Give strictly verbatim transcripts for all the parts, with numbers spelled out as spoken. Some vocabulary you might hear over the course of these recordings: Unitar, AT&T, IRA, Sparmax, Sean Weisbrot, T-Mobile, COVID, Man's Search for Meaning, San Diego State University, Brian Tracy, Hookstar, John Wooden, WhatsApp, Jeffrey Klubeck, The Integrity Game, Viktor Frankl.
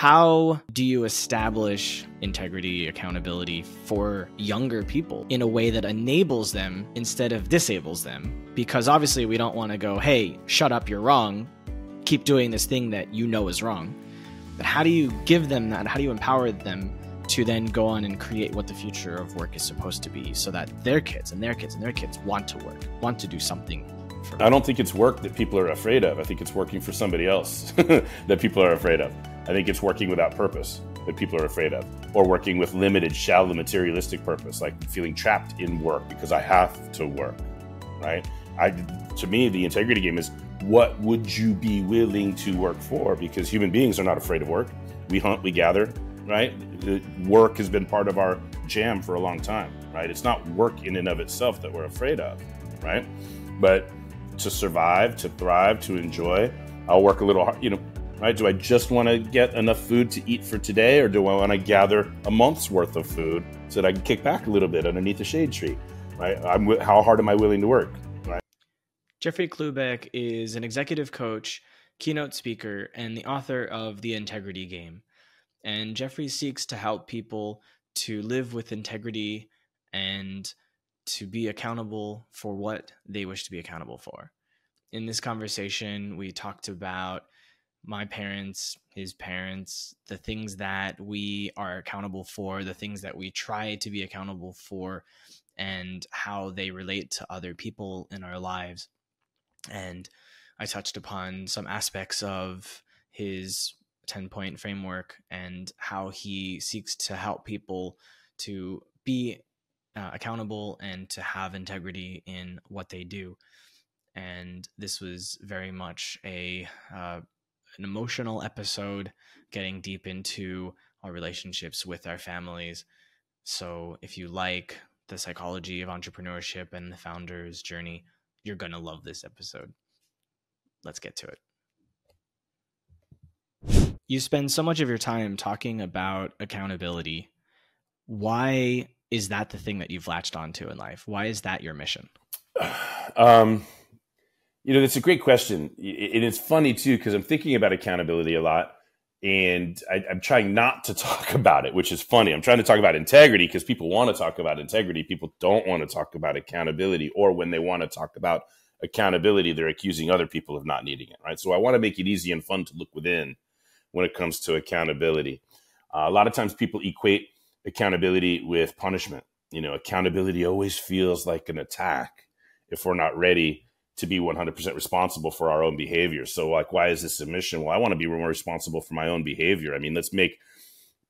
how do you establish integrity, accountability for younger people in a way that enables them instead of disables them? Because obviously we don't want to go, hey, shut up, you're wrong. Keep doing this thing that you know is wrong. But how do you give them that? How do you empower them to then go on and create what the future of work is supposed to be so that their kids and their kids and their kids want to work, want to do something? I don't think it's work that people are afraid of. I think it's working for somebody else that people are afraid of. I think it's working without purpose that people are afraid of, or working with limited, shallow, materialistic purpose, like feeling trapped in work because I have to work, right? I, to me, the integrity game is, what would you be willing to work for? Because human beings are not afraid of work. We hunt, we gather, right? The work has been part of our jam for a long time, right? It's not work in and of itself that we're afraid of, right? But to survive, to thrive, to enjoy, I'll work a little hard, you know, right? Do I just want to get enough food to eat for today, or do I want to gather a month's worth of food so that I can kick back a little bit underneath a shade tree, right? I'm, how hard am I willing to work, right? Jeffrey Klubeck is an executive coach, keynote speaker, and the author of The Integrity Game. And Jeffrey seeks to help people to live with integrity and to be accountable for what they wish to be accountable for. In this conversation, we talked about my parents, his parents, the things that we are accountable for, the things that we try to be accountable for, and how they relate to other people in our lives. And I touched upon some aspects of his ten-point framework and how he seeks to help people to be Uh, accountable and to have integrity in what they do. And this was very much a uh, an emotional episode, getting deep into our relationships with our families. So if you like the psychology of entrepreneurship and the founder's journey, you're gonna love this episode. Let's get to it. You spend so much of your time talking about accountability. Why is that the thing that you've latched onto in life? Why is that your mission? Um, you know, that's a great question. And it's funny too, because I'm thinking about accountability a lot, and I, I'm trying not to talk about it, which is funny. I'm trying to talk about integrity because people want to talk about integrity. People don't want to talk about accountability, or when they want to talk about accountability, they're accusing other people of not needing it, right? So I want to make it easy and fun to look within when it comes to accountability. Uh, a lot of times people equate accountability with punishment. You know, accountability always feels like an attack if we're not ready to be one hundred percent responsible for our own behavior. So like, why is this submission? Well, I want to be more responsible for my own behavior. I mean, let's make,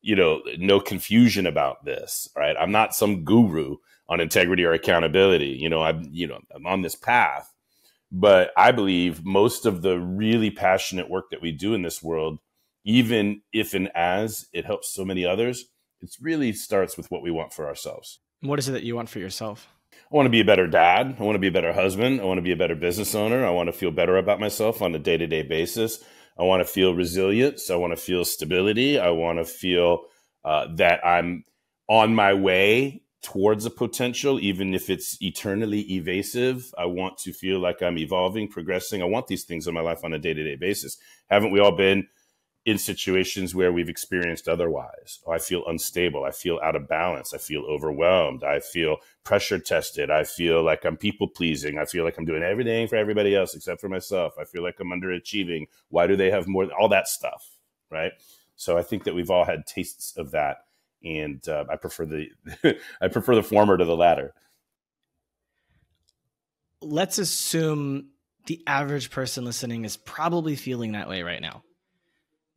you know, no confusion about this, right? I'm not some guru on integrity or accountability. You know, I'm, you know, I'm on this path, but I believe most of the really passionate work that we do in this world, even if and as it helps so many others, it really starts with what we want for ourselves. What is it that you want for yourself? I want to be a better dad. I want to be a better husband. I want to be a better business owner. I want to feel better about myself on a day-to-day basis. I want to feel resilience. I want to feel stability. I want to feel uh, that I'm on my way towards a potential, even if it's eternally evasive. I want to feel like I'm evolving, progressing. I want these things in my life on a day-to-day basis. Haven't we all been in situations where we've experienced otherwise? Oh, I feel unstable. I feel out of balance. I feel overwhelmed. I feel pressure tested. I feel like I'm people pleasing. I feel like I'm doing everything for everybody else except for myself. I feel like I'm underachieving. Why do they have more? All that stuff, right? So I think that we've all had tastes of that. And uh, I prefer the I prefer the former to the latter. Let's assume the average person listening is probably feeling that way right now,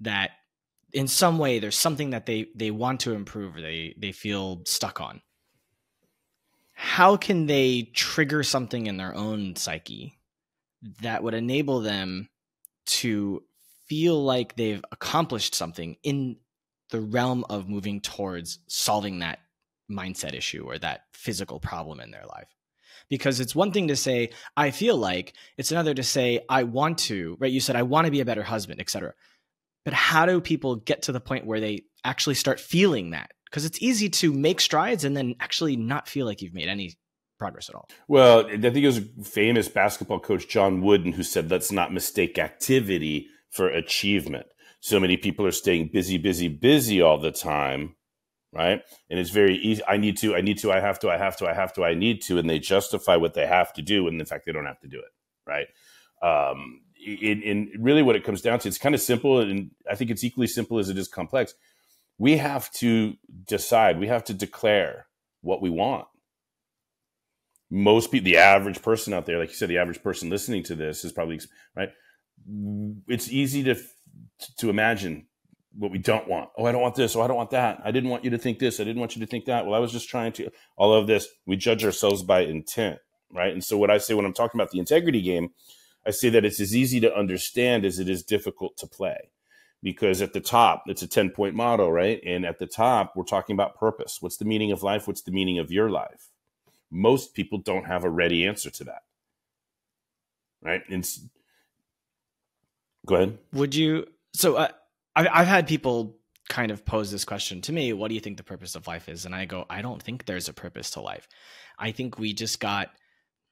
that in some way there's something that they, they want to improve, or they, they feel stuck on. How can they trigger something in their own psyche that would enable them to feel like they've accomplished something in the realm of moving towards solving that mindset issue or that physical problem in their life? Because it's one thing to say, I feel like, it's another to say, I want to, right? You said, I want to be a better husband, et cetera. But how do people get to the point where they actually start feeling that? Because it's easy to make strides and then actually not feel like you've made any progress at all. Well, I think it was a famous basketball coach, John Wooden, who said, let's not mistake activity for achievement. So many people are staying busy, busy, busy all the time, right? And it's very easy. I need to, I need to, I have to, I have to, I have to, I need to. And they justify what they have to do. And in fact, they don't have to do it, right? Um, in, in really what it comes down to, it's kind of simple. And I think it's equally simple as it is complex. We have to decide, we have to declare what we want. Most people, the average person out there, like you said, the average person listening to this is probably, right? It's easy to to imagine what we don't want. Oh, I don't want this. Oh, I don't want that. I didn't want you to think this. I didn't want you to think that. Well, I was just trying to, all of this. We judge ourselves by intent, right? And so what I say when I'm talking about the integrity game, I say that it's as easy to understand as it is difficult to play. Because at the top, it's a ten-point model, right? And at the top, we're talking about purpose. What's the meaning of life? What's the meaning of your life? Most people don't have a ready answer to that, right? And go ahead. Would you? So uh, I, I've had people kind of pose this question to me. What do you think the purpose of life is? And I go, I don't think there's a purpose to life. I think we just got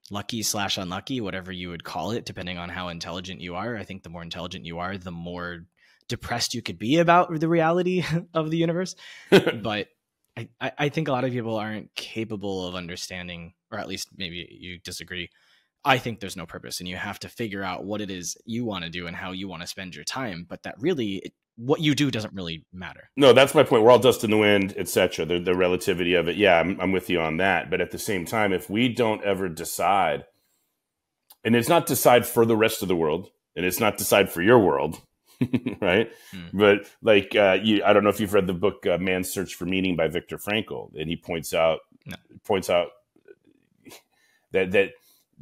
lucky slash unlucky, whatever you would call it, depending on how intelligent you are. I think the more intelligent you are, the more depressed you could be about the reality of the universe. But I, I think a lot of people aren't capable of understanding, or at least maybe you disagree. I think there's no purpose, and you have to figure out what it is you want to do and how you want to spend your time. But that really, it, what you do doesn't really matter. No, that's my point. We're all dust in the wind, et cetera. The, the relativity of it. Yeah, I'm, I'm with you on that. But at the same time, if we don't ever decide, and it's not decide for the rest of the world, and it's not decide for your world, right? Hmm. But like, uh, you, I don't know if you've read the book uh, Man's Search for Meaning by Viktor Frankl, and he points out no. points out that that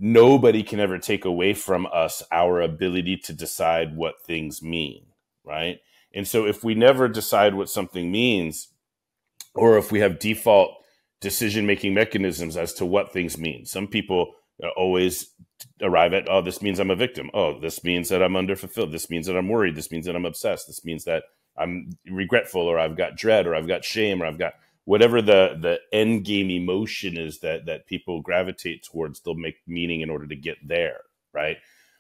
nobody can ever take away from us our ability to decide what things mean, right? And so if we never decide what something means, or if we have default decision-making mechanisms as to what things mean, some people always arrive at, oh, this means I'm a victim. Oh, this means that I'm underfulfilled. This means that I'm worried. This means that I'm obsessed. This means that I'm regretful, or I've got dread, or I've got shame, or I've got whatever the, the end game emotion is that, that people gravitate towards. They'll make meaning in order to get there. Right.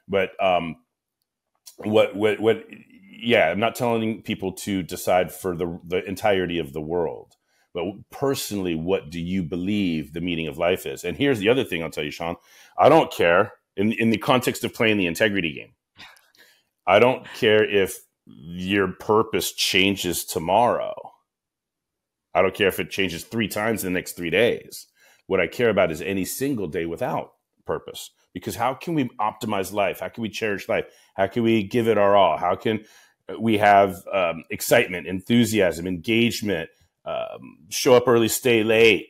But, um, what, what, what, yeah, I'm not telling people to decide for the, the entirety of the world, but personally, what do you believe the meaning of life is? And here's the other thing I'll tell you, Sean, I don't care in, in the context of playing the integrity game. I don't care if your purpose changes tomorrow. I don't care if it changes three times in the next three days. What I care about is any single day without purpose, because how can we optimize life? How can we cherish life? How can we give it our all? How can we have um, excitement, enthusiasm, engagement, Um, show up early, stay late,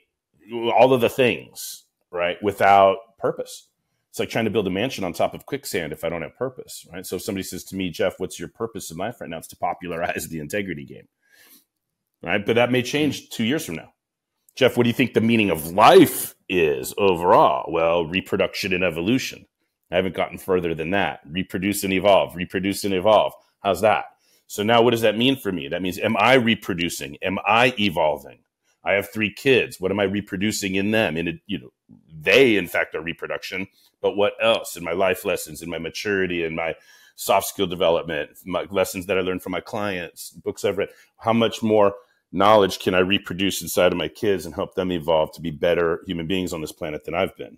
all of the things, right? Without purpose. It's like trying to build a mansion on top of quicksand if I don't have purpose, right? So if somebody says to me, Jeff, what's your purpose in life right now? It's to popularize the integrity game, right? But that may change two years from now. Jeff, what do you think the meaning of life is overall? Well, reproduction and evolution. I haven't gotten further than that. Reproduce and evolve, reproduce and evolve. How's that? So now what does that mean for me? That means, am I reproducing? Am I evolving? I have three kids. What am I reproducing in them? And, it, you know, they, in fact, are reproduction. But what else? In my life lessons, in my maturity, in my soft skill development, my lessons that I learned from my clients, books I've read, how much more knowledge can I reproduce inside of my kids and help them evolve to be better human beings on this planet than I've been,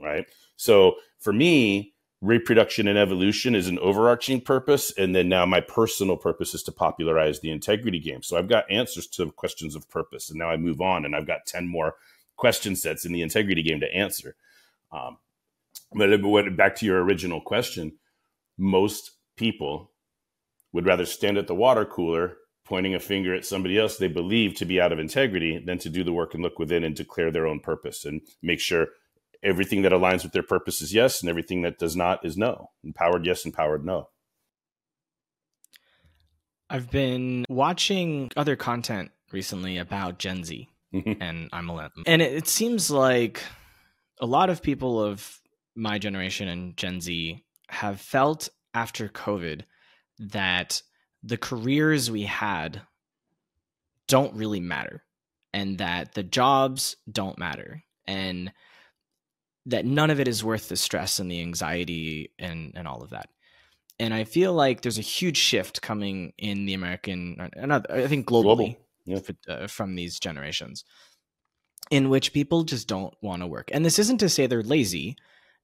right? So for me, reproduction and evolution is an overarching purpose. And then now my personal purpose is to popularize the integrity game. So I've got answers to questions of purpose. And now I move on, and I've got ten more question sets in the integrity game to answer. Um, but what, back to your original question, most people would rather stand at the water cooler pointing a finger at somebody else they believe to be out of integrity than to do the work and look within and declare their own purpose and make sure everything that aligns with their purpose is yes, and everything that does not is no. Empowered yes, empowered no. I've been watching other content recently about Gen Z, and I'm a millennial. And it seems like a lot of people of my generation and Gen Z have felt after COVID that the careers we had don't really matter, and that the jobs don't matter, and that none of it is worth the stress and the anxiety and, and all of that. And I feel like there's a huge shift coming in the American, and I think globally, Global. yeah. uh, from these generations, in which people just don't want to work. And this isn't to say they're lazy.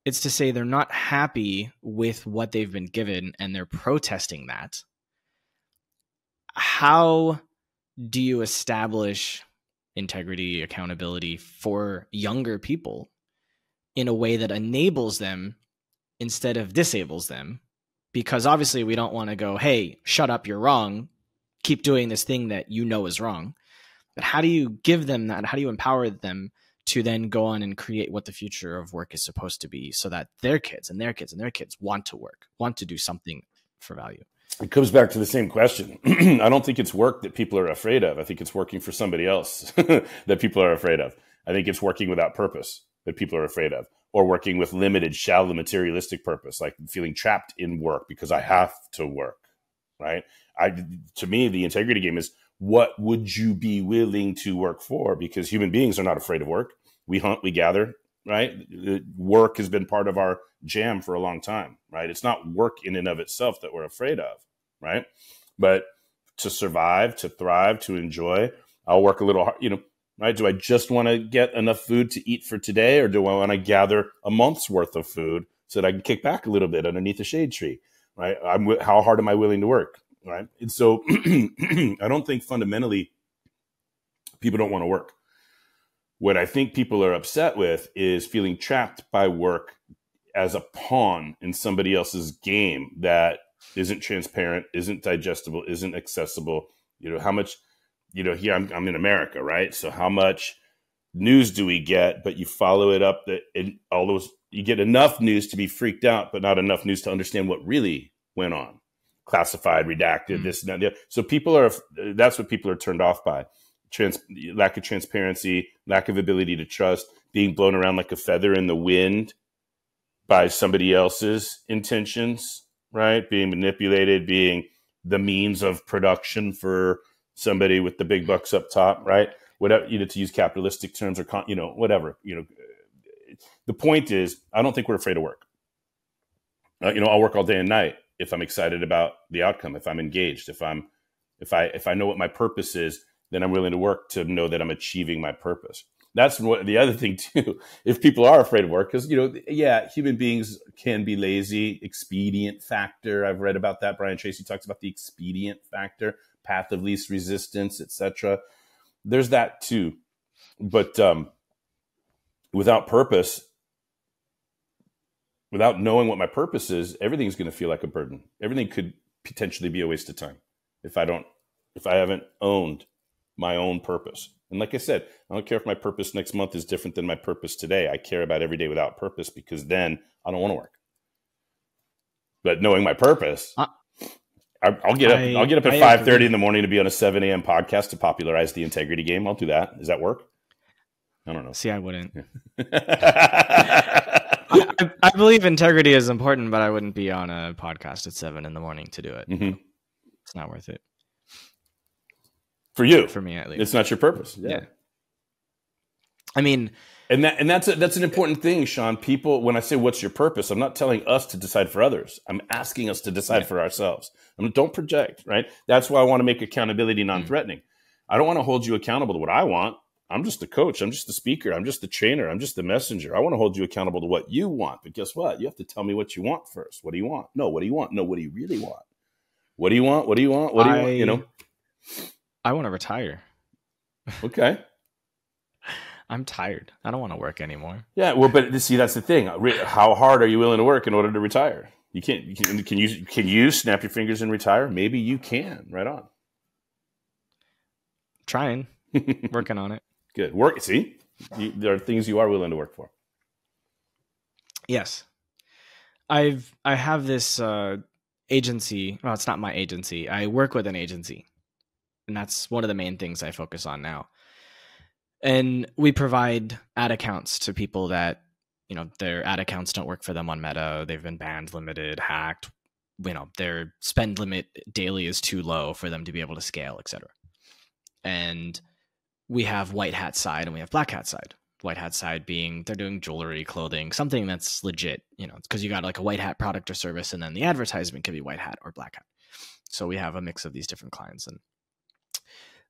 It's to say they're not happy with what they've been given and they're protesting that. How do you establish integrity, accountability for younger people in a way that enables them instead of disables them? Because obviously we don't want to go, hey, shut up, you're wrong. Keep doing this thing that you know is wrong. But how do you give them that? How do you empower them to then go on and create what the future of work is supposed to be so that their kids and their kids and their kids want to work, want to do something for value? It comes back to the same question. I don't think it's work that people are afraid of. I think it's working for somebody else that people are afraid of. I think it's working without purpose that people are afraid of, or working with limited, shallow, materialistic purpose, like feeling trapped in work because I have to work, right? I, to me, the integrity game is, what would you be willing to work for? Because human beings are not afraid of work. We hunt, we gather, right? Work has been part of our jam for a long time, right? It's not work in and of itself that we're afraid of, right? But to survive, to thrive, to enjoy, I'll work a little hard, you know, right? Do I just want to get enough food to eat for today? Or do I want to gather a month's worth of food so that I can kick back a little bit underneath the shade tree, right? I'm, how hard am I willing to work, right? And so I don't think fundamentally people don't want to work. What I think people are upset with is feeling trapped by work as a pawn in somebody else's game that isn't transparent, isn't digestible, isn't accessible. You know, how much, you know, here I'm, I'm in America, right? So how much news do we get? But you follow it up that it, all those, you get enough news to be freaked out, but not enough news to understand what really went on. Classified, redacted, mm-hmm. this and that. And the other. So people are, that's what people are turned off by. Trans, lack of transparency, lack of ability to trust, being blown around like a feather in the wind by somebody else's intentions, right? Being manipulated, being the means of production for somebody with the big bucks up top, right? Whatever, you know, to use capitalistic terms or, con, you know, whatever, you know, the point is, I don't think we're afraid of work. Uh, you know, I'll work all day and night if I'm excited about the outcome, if I'm engaged, if I'm, if I, if I know what my purpose is, then I'm willing to work to know that I'm achieving my purpose. That's what the other thing too, if people are afraid of work, because, you know, yeah, human beings can be lazy, expedient factor. I've read about that. Brian Tracy talks about the expedient factor, path of least resistance, et cetera. There's that too. But um, without purpose, without knowing what my purpose is, everything's going to feel like a burden. Everything could potentially be a waste of time if I don't, if I haven't owned my own purpose. And like I said, I don't care if my purpose next month is different than my purpose today. I care about every day without purpose, because then I don't want to work. But knowing my purpose, uh, I, I'll get I, up. I'll get up at I five thirty agree. in the morning to be on a seven A M podcast to popularize the integrity game. I'll do that. Does that work? I don't know. See, I wouldn't. I, I believe integrity is important, but I wouldn't be on a podcast at seven in the morning to do it. Mm-hmm. It's not worth it. For you, for me at least, it's not your purpose. Yeah, yeah. I mean, and that and that's a, that's an important thing, Sean. People, when I say what's your purpose, I'm not telling us to decide for others. I'm asking us to decide yeah. for ourselves. I mean, don't project, right? That's why I want to make accountability non-threatening. Mm-hmm. I don't want to hold you accountable to what I want. I'm just the coach. I'm just the speaker. I'm just the trainer. I'm just the messenger. I want to hold you accountable to what you want. But guess what? You have to tell me what you want first. What do you want? No. What do you want? No. What do you really want? What do you want? What do you want? What do you I... want? You know. I want to retire. Okay. I'm tired. I don't want to work anymore. Yeah. Well, but see, that's the thing. How hard are you willing to work in order to retire? You can't, you can, can you, can you snap your fingers and retire? Maybe you can. Right on. Trying, working on it. Good work. See, you, there are things you are willing to work for. Yes. I've, I have this, uh, agency. Well, it's not my agency. I work with an agency. And that's one of the main things I focus on now. And we provide ad accounts to people that, you know, their ad accounts don't work for them on Meta. They've been banned, limited, hacked. You know, their spend limit daily is too low for them to be able to scale, et cetera. And we have white hat side and we have black hat side. white hat side being they're doing jewelry, clothing, something that's legit, you know, because you got like a white hat product or service, and then the advertisement could be white hat or black hat. So we have a mix of these different clients, and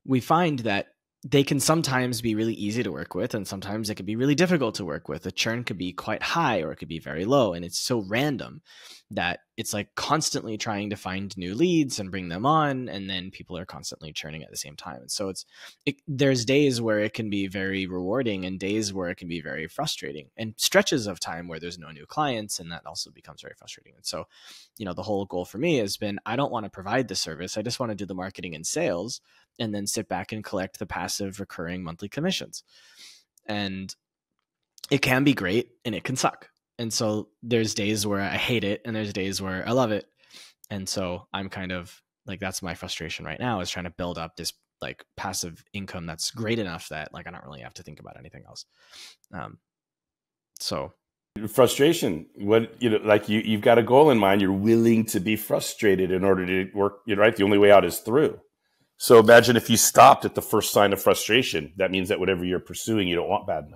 we find that they can sometimes be really easy to work with, and sometimes it could be really difficult to work with. The churn could be quite high or it could be very low, and it's so random that it's like constantly trying to find new leads and bring them on, and then people are constantly churning at the same time. And so it's it, there's days where it can be very rewarding and days where it can be very frustrating, and stretches of time where there's no new clients, and that also becomes very frustrating. And so, you know, the whole goal for me has been, I don't want to provide the service. I just want to do the marketing and sales, and then sit back and collect the passive recurring monthly commissions. And it can be great and it can suck. And so there's days where I hate it and there's days where I love it. And so I'm kind of like, that's my frustration right now, is trying to build up this like passive income that's great enough that like I don't really have to think about anything else. Um, so frustration, what, you know, like you, you've got a goal in mind, you're willing to be frustrated in order to work, you know, right? The only way out is through. So imagine if you stopped at the first sign of frustration. That means that whatever you're pursuing, you don't want bad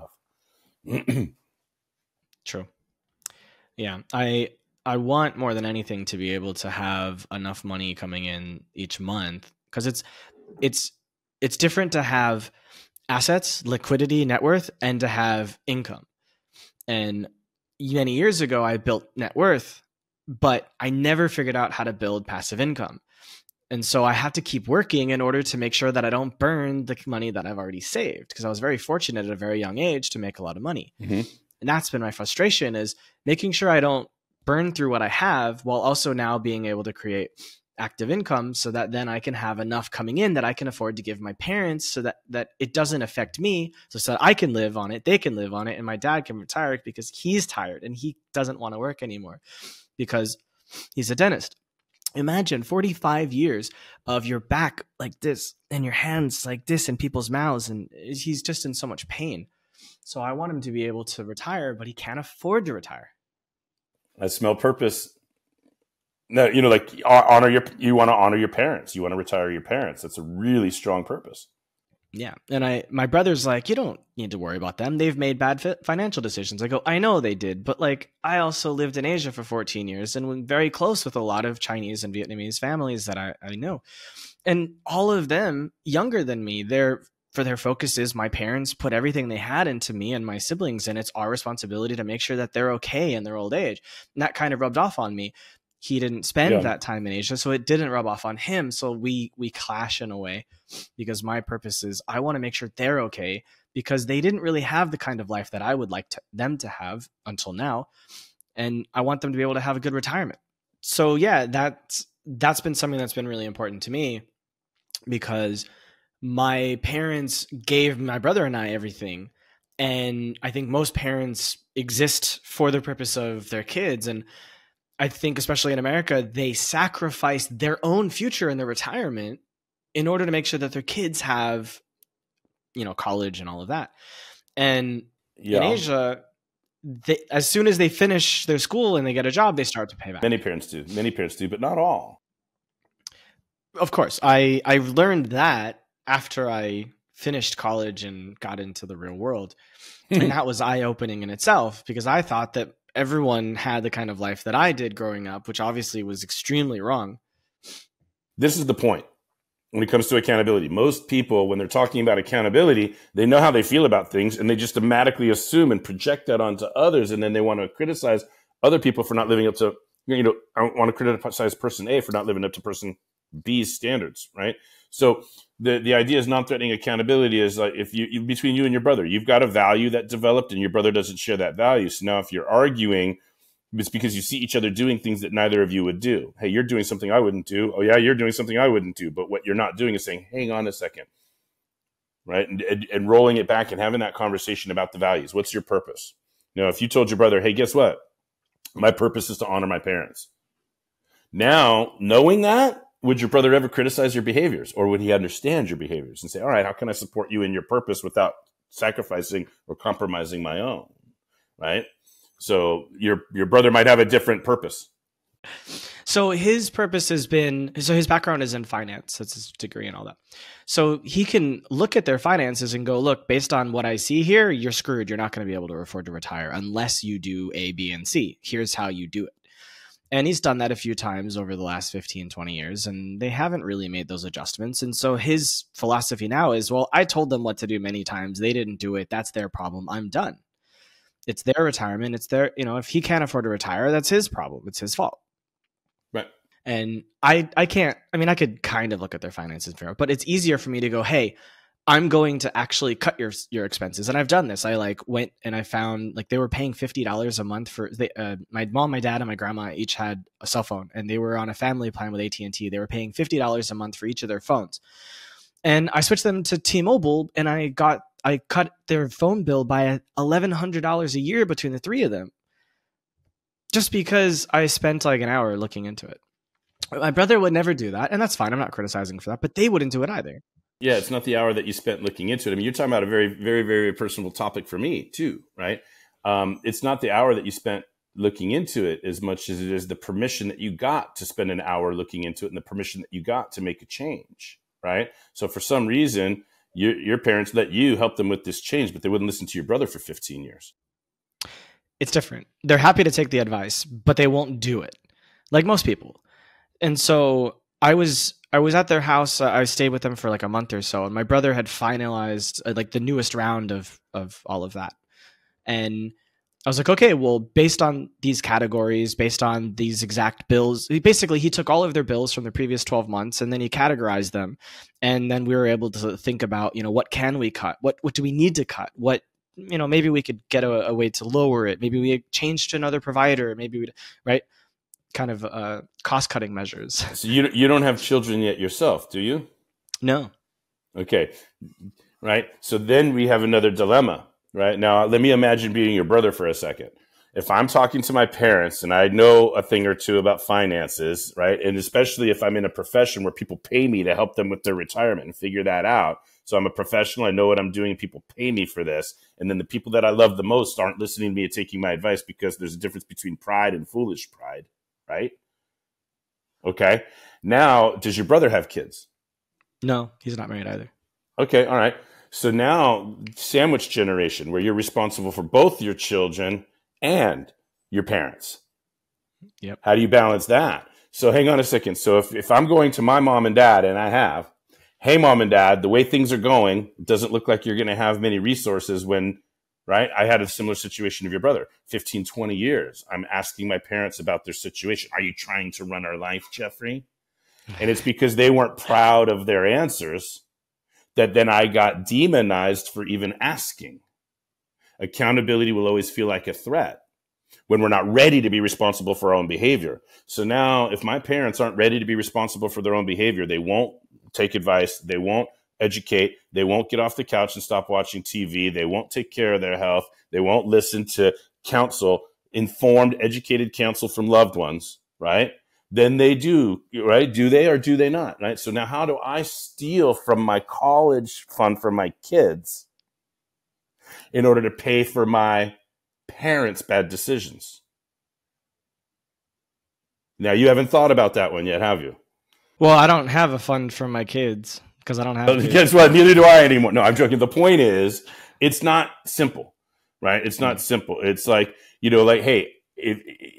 enough. True. Yeah, I I want more than anything to be able to have enough money coming in each month, because it's it's it's different to have assets, liquidity, net worth, and to have income. And many years ago, I built net worth, but I never figured out how to build passive income. And so I have to keep working in order to make sure that I don't burn the money that I've already saved, because I was very fortunate at a very young age to make a lot of money. Mm-hmm. And that's been my frustration, is making sure I don't burn through what I have, while also now being able to create active income so that then I can have enough coming in that I can afford to give my parents, so that, that it doesn't affect me, so, so that I can live on it, they can live on it, and my dad can retire because he's tired and he doesn't want to work anymore because he's a dentist. Imagine forty-five years of your back like this and your hands like this in people's mouths, and he's just in so much pain. So I want him to be able to retire, but he can't afford to retire. I smell purpose. No, you know, like honor your, you want to honor your parents. You want to retire your parents. That's a really strong purpose. Yeah. And I, my brother's like, you don't need to worry about them. They've made bad fi financial decisions. I go, I know they did, but like, I also lived in Asia for fourteen years and was very close with a lot of Chinese and Vietnamese families that I, I know. And all of them younger than me, they're, for their focus is, my parents put everything they had into me and my siblings, and it's our responsibility to make sure that they're okay in their old age. And that kind of rubbed off on me. He didn't spend yeah. that time in Asia, so it didn't rub off on him. So we we clash in a way, because my purpose is, I want to make sure they're okay, because they didn't really have the kind of life that I would like to, them to have until now. And I want them to be able to have a good retirement. So yeah, that's, that's been something that's been really important to me, because my parents gave my brother and I everything. And I think most parents exist for the purpose of their kids. And I think, especially in America, they sacrifice their own future and their retirement in order to make sure that their kids have, you know, college and all of that. And yeah. in Asia, they, as soon as they finish their school and they get a job, they start to pay back. Many parents do. Many parents do, but not all. Of course. I, I learned that after I finished college and got into the real world. And that was eye-opening in itself, because I thought that everyone had the kind of life that I did growing up, which obviously was extremely wrong. This is the point when it comes to accountability. Most people, when they're talking about accountability, they know how they feel about things, and they just automatically assume and project that onto others. And then they want to criticize other people for not living up to, you know, I want to criticize person A for not living up to person B's standards, right? So the, the idea is non-threatening accountability is like, if you, you, between you and your brother, you've got a value that developed and your brother doesn't share that value. So now if you're arguing, it's because you see each other doing things that neither of you would do. Hey, you're doing something I wouldn't do. Oh yeah, you're doing something I wouldn't do. But what you're not doing is saying, hang on a second, right? And, and, and rolling it back and having that conversation about the values. What's your purpose? You know, if you told your brother, hey, guess what? My purpose is to honor my parents. Now, knowing that, would your brother ever criticize your behaviors, or would he understand your behaviors and say, all right, how can I support you in your purpose without sacrificing or compromising my own, right? So your, your brother might have a different purpose, So his purpose has been, so his background is in finance. That's his degree and all that. So he can look at their finances and go, look, based on what I see here, you're screwed. You're not going to be able to afford to retire unless you do A, B, and C. Here's how you do it. And he's done that a few times over the last fifteen, twenty years, and they haven't really made those adjustments. And so his philosophy now is, well, I told them what to do many times. They didn't do it. That's their problem. I'm done. It's their retirement. It's their, you know, if he can't afford to retire, that's his problem. It's his fault. Right. And I, I can't, I mean, I could kind of look at their finances, but it's easier for me to go, hey, I'm going to actually cut your, your expenses. And I've done this. I like went and I found like they were paying fifty dollars a month for they, uh, my mom, my dad, and my grandma each had a cell phone, and they were on a family plan with A T and T. They were paying fifty dollars a month for each of their phones. And I switched them to T-Mobile, and I got, I cut their phone bill by eleven hundred dollars a year between the three of them, just because I spent like an hour looking into it. My brother would never do that, and that's fine. I'm not criticizing for that, but they wouldn't do it either. Yeah, it's not the hour that you spent looking into it. I mean, you're talking about a very, very, very personal topic for me too, right? Um, it's not the hour that you spent looking into it as much as it is the permission that you got to spend an hour looking into it and the permission that you got to make a change, right? So for some reason, your, your parents let you help them with this change, but they wouldn't listen to your brother for fifteen years. It's different. They're happy to take the advice, but they won't do it, like most people. And so I was I was at their house. Uh, I stayed with them for like a month or so, and my brother had finalized uh, like the newest round of of all of that. And I was like, okay, well, based on these categories, based on these exact bills, he basically he took all of their bills from the previous twelve months, and then he categorized them, and then we were able to think about, you know, what can we cut? What what do we need to cut? What you know, maybe we could get a, a way to lower it. Maybe we change to another provider. Maybe we'd, right? Kind of uh, cost-cutting measures. So you, you don't have children yet yourself, do you? No. Okay. Right. So then we have another dilemma, right? Now, let me imagine being your brother for a second. If I'm talking to my parents and I know a thing or two about finances, right? And especially if I'm in a profession where people pay me to help them with their retirement and figure that out. So I'm a professional. I know what I'm doing. People pay me for this. And then the people that I love the most aren't listening to me and taking my advice, because there's a difference between pride and foolish pride, right? Okay. Now, does your brother have kids? No, he's not married either. Okay. All right. So now, sandwich generation, where you're responsible for both your children and your parents. Yep. How do you balance that? So hang on a second. So if, if I'm going to my mom and dad, and I have, hey, mom and dad, the way things are going, it doesn't look like you're going to have many resources when, right? I had a similar situation of your brother, fifteen, twenty years. I'm asking my parents about their situation. Are you trying to run our life, Jeffrey? And it's because they weren't proud of their answers that then I got demonized for even asking. Accountability will always feel like a threat when we're not ready to be responsible for our own behavior. So now, if my parents aren't ready to be responsible for their own behavior, they won't take advice. They won't educate. They won't get off the couch and stop watching T V. They won't take care of their health. They won't listen to counsel, informed, educated counsel from loved ones, right? Then they do, right? Do they or do they not, right? So now, how do I steal from my college fund for my kids in order to pay for my parents' bad decisions? Now, you haven't thought about that one yet, have you? Well, I don't have a fund for my kids because I don't have kids. Guess what? Neither do I anymore. No, I'm joking. The point is, it's not simple, right? It's not simple. It's like, you know, like, hey, it,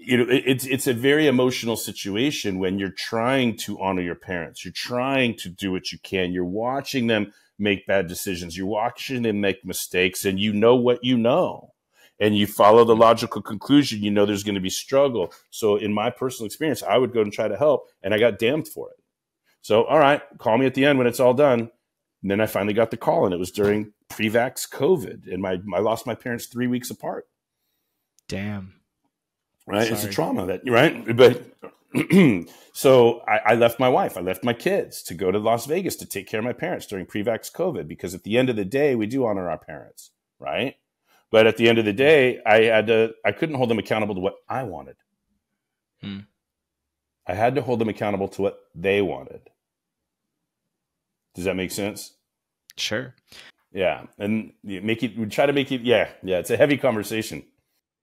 you know, it's it's a very emotional situation when you're trying to honor your parents. You're trying to do what you can. You're watching them make bad decisions. You're watching them make mistakes, and you know what you know, and you follow the logical conclusion. You know there's going to be struggle. So in my personal experience, I would go and try to help, and I got damned for it. So, all right, call me at the end when it's all done. And then I finally got the call, and it was during pre-vax COVID, and my I lost my parents three weeks apart. Damn. Right? Sorry. It's a trauma, that right? But so I, I left my wife. I left my kids to go to Las Vegas to take care of my parents during pre-vax COVID, because at the end of the day, we do honor our parents, right? But at the end of the day, I had to, I couldn't hold them accountable to what I wanted. Hmm. I had to hold them accountable to what they wanted. Does that make sense? Sure. Yeah. And make it, we try to make it, yeah. Yeah. It's a heavy conversation.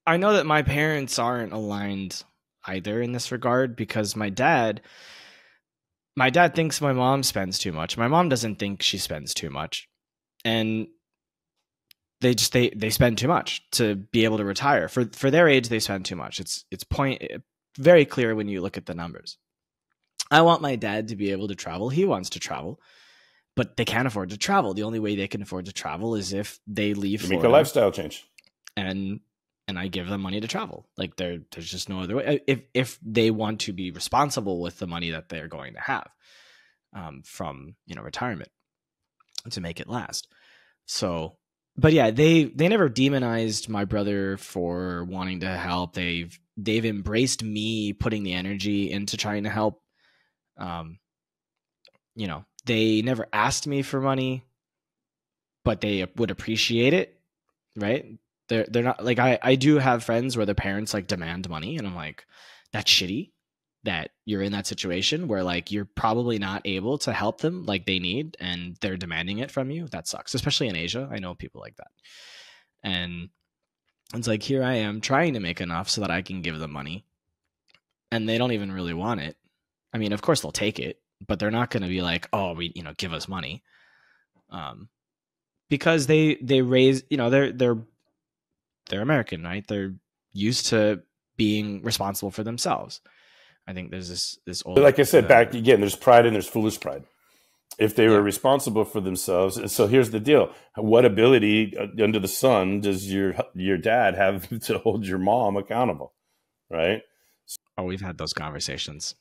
I know that my parents aren't aligned either in this regard, because my dad, my dad thinks my mom spends too much. My mom doesn't think she spends too much, and they just, they, they spend too much to be able to retire for, for their age. They spend too much. It's, it's point very clear when you look at the numbers. I want my dad to be able to travel. He wants to travel, but they can't afford to travel. The only way they can afford to travel is if they leave Florida. Make the lifestyle change. And, and I give them money to travel. Like there, there's just no other way. If, if they want to be responsible with the money that they're going to have um, from, you know, retirement to make it last. So, but yeah, they, they never demonized my brother for wanting to help. They've, they've embraced me putting the energy into trying to help. Um, you know, they never asked me for money, but they would appreciate it. Right. They're, they're not like, I, I do have friends where their parents like demand money, and I'm like, that's shitty that you're in that situation where like, you're probably not able to help them like they need, and they're demanding it from you. That sucks. Especially in Asia. I know people like that. And it's like, here I am trying to make enough so that I can give them money, and they don't even really want it. I mean, of course they'll take it, but they're not going to be like, oh, we, you know, give us money. Um, because they, they raise, you know, they're, they're, they're American, right? They're used to being responsible for themselves. I think there's this, this old, like I said, uh, back again, there's pride and there's foolish pride. If they were yeah. responsible for themselves. And so here's the deal. What ability under the sun does your, your dad have to hold your mom accountable? Right. Oh, we've had those conversations.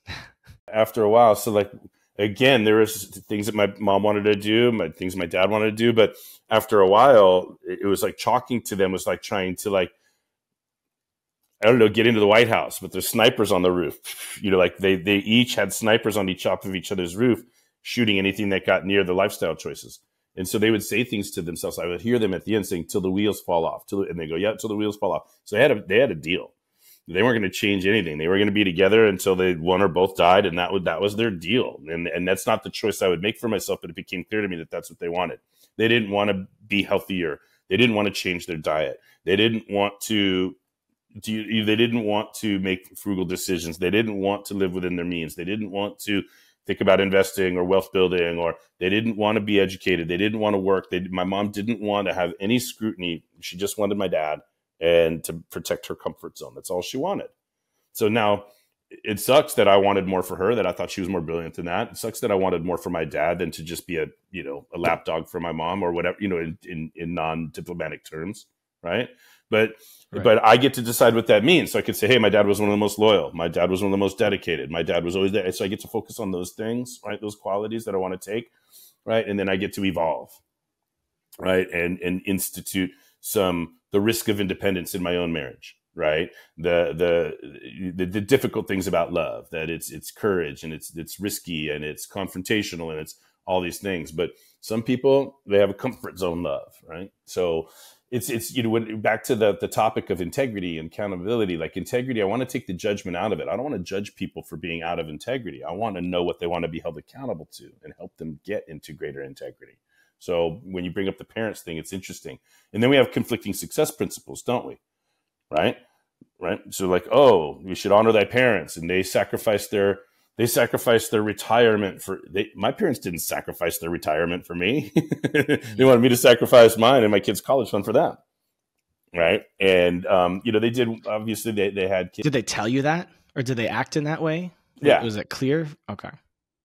After a while. So like, again, there was things that my mom wanted to do, my things my dad wanted to do. But after a while, it was like talking to them was like trying to like, I don't know, get into the White House, but there's snipers on the roof. You know, like they, they each had snipers on each off of each other's roof, shooting anything that got near the lifestyle choices. And so they would say things to themselves. I would hear them at the end saying, till the wheels fall off. Till, and they go, yeah, till the wheels fall off. So they had a, they had a deal. They weren't going to change anything. They were going to be together until they one or both died. And that would, that was their deal. And, and that's not the choice I would make for myself, but it became clear to me that that's what they wanted. They didn't want to be healthier. They didn't want to change their diet. They didn't want to, do, they didn't want to make frugal decisions. They didn't want to live within their means. They didn't want to think about investing or wealth building, or they didn't want to be educated. They didn't want to work. They, my mom didn't want to have any scrutiny. She just wanted my dad. And to protect her comfort zone. That's all she wanted. So now it sucks that I wanted more for her, that I thought she was more brilliant than that. It sucks that I wanted more for my dad than to just be a, you know, a lapdog for my mom or whatever, you know, in, in, in non-diplomatic terms. Right. But, right. but I get to decide what that means. So I could say, hey, my dad was one of the most loyal. My dad was one of the most dedicated. My dad was always there. So I get to focus on those things, right? Those qualities that I want to take. Right. And then I get to evolve. Right. And, and institute some, the risk of independence in my own marriage, right? The, the, the, the difficult things about love, that it's, it's courage and it's, it's risky and it's confrontational and it's all these things. But some people, they have a comfort zone love, right? So it's, it's, you know, when, back to the, the topic of integrity and accountability, like integrity, I want to take the judgment out of it. I don't want to judge people for being out of integrity. I want to know what they want to be held accountable to and help them get into greater integrity. So when you bring up the parents thing, it's interesting. And then we have conflicting success principles, don't we? Right. Right. So like, oh, you should honor thy parents. And they sacrificed their, they sacrificed their retirement for, they, my parents didn't sacrifice their retirement for me. They wanted me to sacrifice mine and my kids' college fund for them. Right. And, um, you know, they did, obviously they, they had kids. Did they tell you that, or did they act in that way? Yeah. Was it clear? Okay.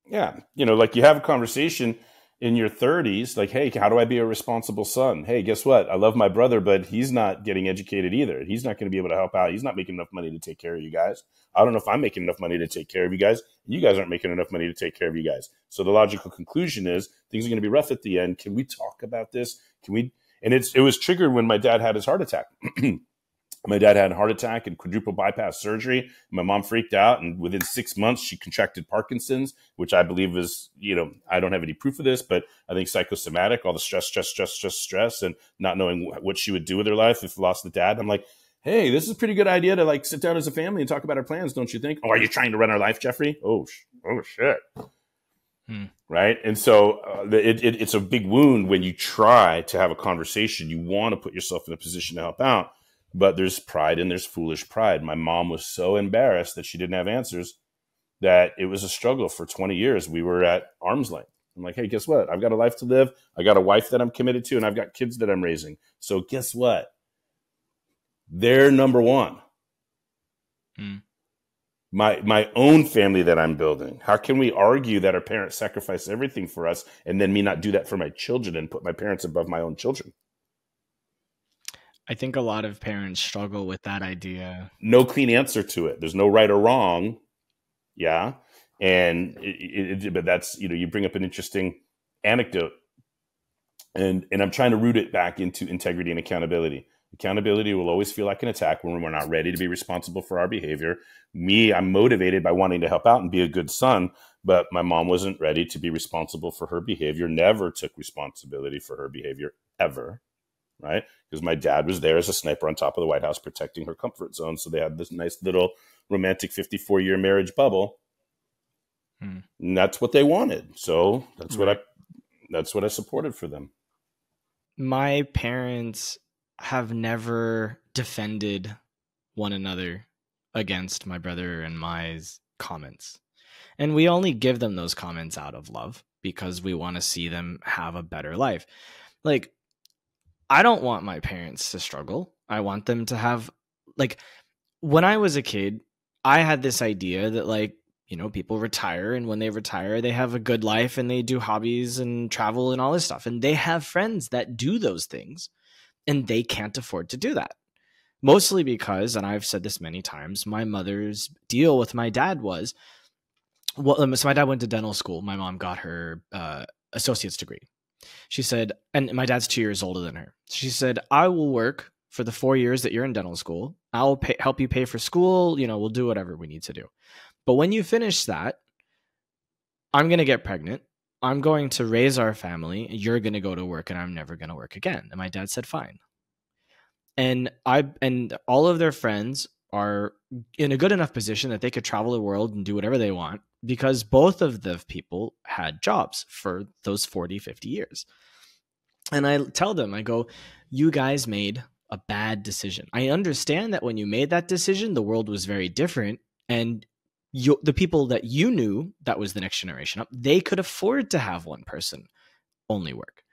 Yeah. You know, like you have a conversation in your thirties, like, hey, how do I be a responsible son? Hey, guess what? I love my brother, but he's not getting educated either. He's not going to be able to help out. He's not making enough money to take care of you guys. I don't know if I'm making enough money to take care of you guys. You guys aren't making enough money to take care of you guys. So the logical conclusion is things are going to be rough at the end. Can we talk about this? Can we? And it's, it was triggered when my dad had his heart attack. My dad had a heart attack and quadruple bypass surgery. My mom freaked out. And within six months, she contracted Parkinson's, which I believe is, you know, I don't have any proof of this, but I think psychosomatic, all the stress, stress, stress, stress, stress, and not knowing what she would do with her life if lost the dad. I'm like, hey, this is a pretty good idea to like sit down as a family and talk about our plans, don't you think? Oh, are you trying to run our life, Jeffrey? Oh, oh shit. Hmm. Right. And so uh, it, it, it's a big wound when you try to have a conversation. You want to put yourself in a position to help out. But there's pride and there's foolish pride. My mom was so embarrassed that she didn't have answers that it was a struggle for twenty years. We were at arm's length. I'm like, hey, guess what? I've got a life to live. I got a wife that I'm committed to, and I've got kids that I'm raising. So guess what? They're number one. Hmm. My, my own family that I'm building. How can we argue that our parents sacrificed everything for us and then me not do that for my children and put my parents above my own children? I think a lot of parents struggle with that idea. No clean answer to it. There's no right or wrong. Yeah. And, it, it, but that's, you know, you bring up an interesting anecdote, and, and I'm trying to root it back into integrity and accountability. Accountability will always feel like an attack when we're not ready to be responsible for our behavior. Me, I'm motivated by wanting to help out and be a good son, but my mom wasn't ready to be responsible for her behavior, never took responsibility for her behavior ever. Right? Because my dad was there as a sniper on top of the White House protecting her comfort zone. So they had this nice little romantic fifty-four year marriage bubble. Hmm. And that's what they wanted. So that's right. what I, that's what I supported for them. My parents have never defended one another against my brother and my comments. And we only give them those comments out of love because we want to see them have a better life. Like, I don't want my parents to struggle. I want them to have, like, when I was a kid, I had this idea that, like, you know, people retire, and when they retire, they have a good life and they do hobbies and travel and all this stuff. And they have friends that do those things, and they can't afford to do that. Mostly because, and I've said this many times, my mother's deal with my dad was, well, so my dad went to dental school. My mom got her uh, associate's degree. She said, and my dad's two years older than her. She said, I will work for the four years that you're in dental school. I'll pay, help you pay for school. You know, we'll do whatever we need to do. But when you finish that, I'm going to get pregnant. I'm going to raise our family. You're going to go to work, and I'm never going to work again. And my dad said, fine. And I, and all of their friends are in a good enough position that they could travel the world and do whatever they want, because both of the people had jobs for those forty, fifty years. And I tell them, I go, you guys made a bad decision. I understand that when you made that decision, the world was very different. And you, the people that you knew that was the next generation up, they could afford to have one person only work.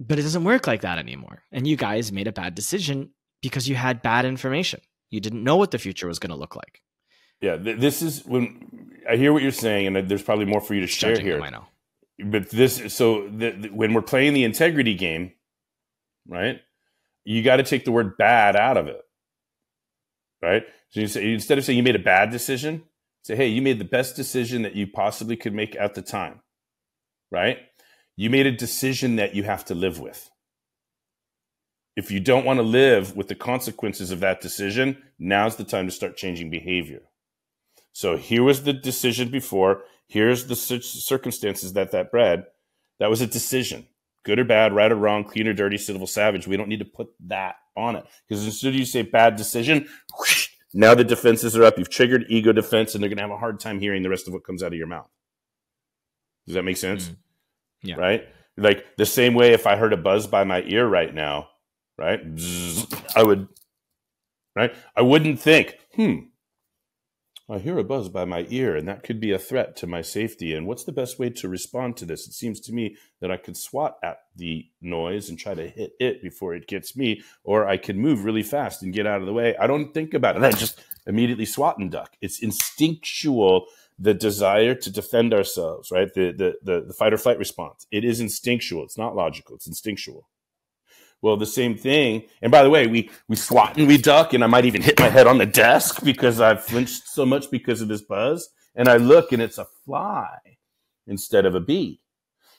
But it doesn't work like that anymore. And you guys made a bad decision because you had bad information. You didn't know what the future was going to look like. Yeah, th this is when I hear what you're saying, and there's probably more for you to share Judging here. Them, I know. But this is so the, the, when we're playing the integrity game, right? You got to take the word bad out of it, right? So you say, instead of saying you made a bad decision, say, hey, you made the best decision that you possibly could make at the time, right? You made a decision that you have to live with. If you don't want to live with the consequences of that decision, now's the time to start changing behavior. So here was the decision before. Here's the circumstances that that bred. That was a decision. Good or bad, right or wrong, clean or dirty, civil, savage. We don't need to put that on it. Because as soon as you say bad decision, whoosh, now the defenses are up. You've triggered ego defense, and they're going to have a hard time hearing the rest of what comes out of your mouth. Does that make sense? Mm-hmm. Yeah. Right? Like the same way if I heard a buzz by my ear right now, right? I would, right? I wouldn't think, hmm, I hear a buzz by my ear, and that could be a threat to my safety. And what's the best way to respond to this? It seems to me that I could swat at the noise and try to hit it before it gets me, or I could move really fast and get out of the way. I don't think about it. I just immediately swat and duck. It's instinctual, the desire to defend ourselves, right? The, the, the, the fight or flight response. It is instinctual. It's not logical. It's instinctual. Well, the same thing. And by the way, we, we swat and we duck, and I might even hit my head on the desk because I've flinched so much because of this buzz. And I look, and it's a fly instead of a bee.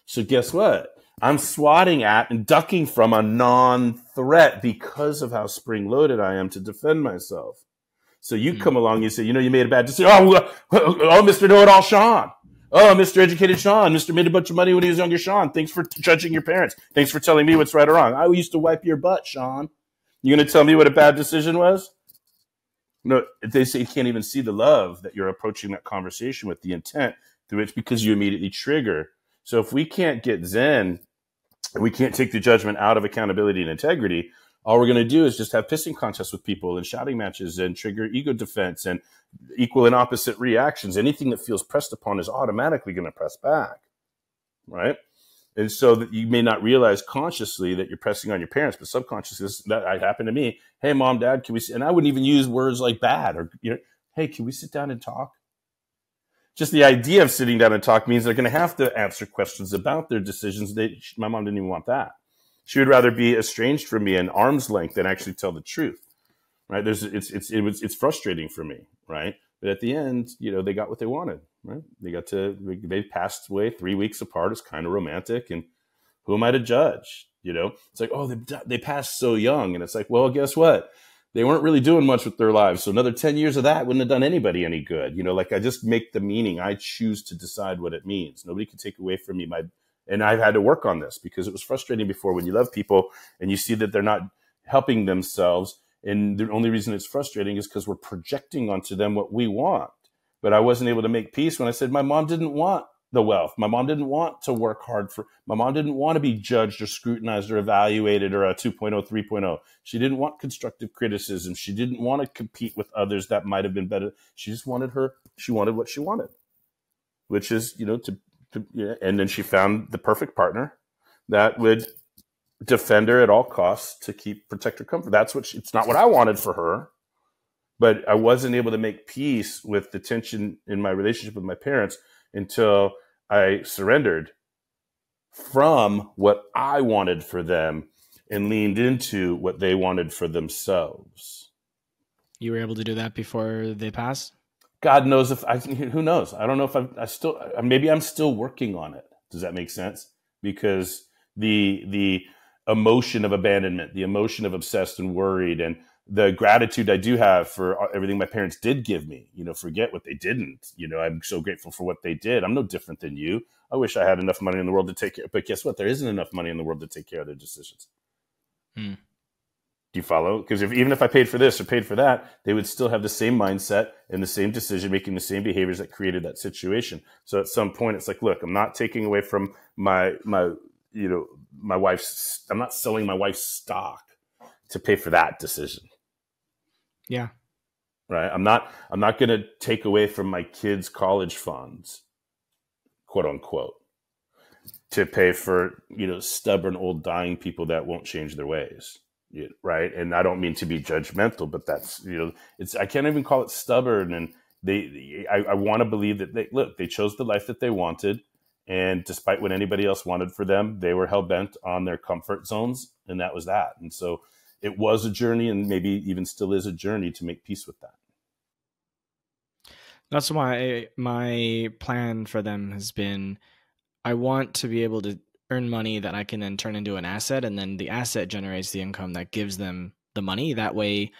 So guess what? I'm swatting at and ducking from a non-threat because of how spring-loaded I am to defend myself. So you mm-hmm. come along and you say, you know, you made a bad decision. Oh, oh, Mister Know-It-All Sean. Oh, Mister Educated Sean, Mister Made a Bunch of Money When He Was Younger Sean, thanks for judging your parents. Thanks for telling me what's right or wrong. I used to wipe your butt, Sean. You going to tell me what a bad decision was? No, they say you can't even see the love that you're approaching that conversation with, the intent through which, because you immediately trigger. So if we can't get Zen, we can't take the judgment out of accountability and integrity, all we're going to do is just have pissing contests with people and shouting matches and trigger ego defense and equal and opposite reactions. Anything that feels pressed upon is automatically going to press back, right? And so that you may not realize consciously that you're pressing on your parents, but subconsciously, this, that happened to me. Hey, mom, dad, can we see? And I wouldn't even use words like bad or, you know, hey, can we sit down and talk? Just the idea of sitting down and talk means they're going to have to answer questions about their decisions. They, my mom didn't even want that. She would rather be estranged from me in arm's length than actually tell the truth, right? There's, it's, it's, it was, it's frustrating for me, right? But at the end, you know, they got what they wanted, right? They got to, they passed away three weeks apart. It's kind of romantic. And who am I to judge? You know, it's like, oh, they, they passed so young. And it's like, well, guess what? They weren't really doing much with their lives. So another ten years of that wouldn't have done anybody any good. You know, like I just make the meaning. I choose to decide what it means. Nobody can take away from me my, and I've had to work on this because it was frustrating before when you love people and you see that they're not helping themselves. And the only reason it's frustrating is because we're projecting onto them what we want. But I wasn't able to make peace when I said, my mom didn't want the wealth. My mom didn't want to work hard for, my mom didn't want to be judged or scrutinized or evaluated or a two point oh, three point oh. She didn't want constructive criticism. She didn't want to compete with others that might've been better. She just wanted her, she wanted what she wanted, which is, you know, to, to yeah. And then she found the perfect partner that would defend her at all costs to keep, protect her comfort. That's what she, it's not what I wanted for her, but I wasn't able to make peace with the tension in my relationship with my parents until I surrendered from what I wanted for them and leaned into what they wanted for themselves. You were able to do that before they passed? God knows if I, who knows? I don't know if I'm, I still, maybe I'm still working on it. Does that make sense? Because the, the emotion of abandonment, the emotion of obsessed and worried, and the gratitude I do have for everything my parents did give me, you know, forget what they didn't, you know, I'm so grateful for what they did. I'm no different than you. I wish I had enough money in the world to take care of, but guess what? There isn't enough money in the world to take care of their decisions. Mm. Do you follow? Because if, even if I paid for this or paid for that, they would still have the same mindset and the same decision making, the same behaviors that created that situation. So at some point it's like, look, I'm not taking away from my, my, you know, my wife's, I'm not selling my wife's stock to pay for that decision. Yeah. Right. I'm not, I'm not going to take away from my kids' college funds, quote unquote, to pay for, you know, stubborn old dying people that won't change their ways. Right. And I don't mean to be judgmental, but that's, you know, it's, I can't even call it stubborn. And they, I, I want to believe that they, look, they chose the life that they wanted. And despite what anybody else wanted for them, they were hell bent on their comfort zones. And that was that. And so it was a journey, and maybe even still is a journey to make peace with that. That's why my plan for them has been, I want to be able to earn money that I can then turn into an asset. And then the asset generates the income that gives them the money. That way,